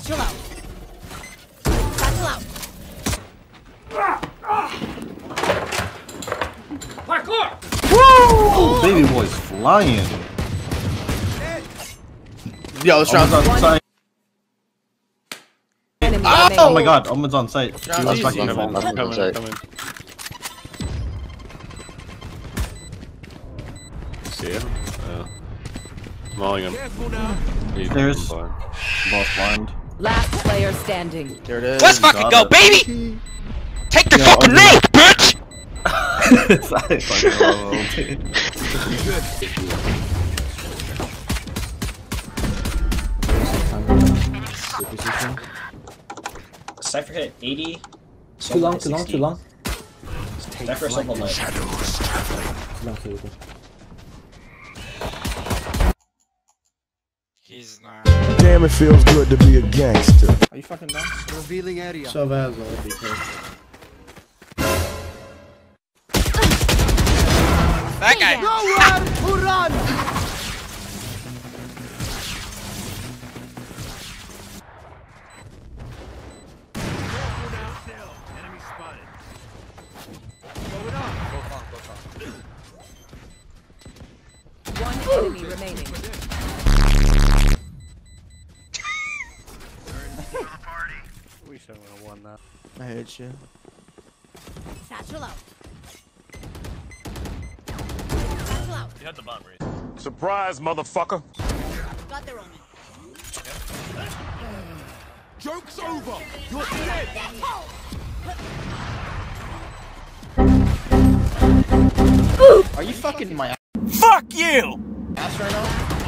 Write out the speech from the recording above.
Satchel out. Satchel out. Parkour! Woo! Baby boy's flying. Yo, let's try on site. Oh my god, Omen's on site. Come in. See him? Yeah. I'm mauling him. There's both blind. Last player standing. There it is. Let's fucking go, baby! Take the fucking name, bitch! Cypher hit 80. Too long. Cypher's on the left. Shadows traveling. He's not. Damn, it feels good to be a gangster. Are you fucking done? Revealing area. Shove as well, if you can. That guy! Nowhere to run! Enemy spotted. Going up. Go on. One enemy remaining. Party. We should have won that. I hate you. Satchel up. You had the bomb race. Surprise, motherfucker! Got their own. Joke's over! You're dead! Are you fucking my ass? Fuck you! Ass right now?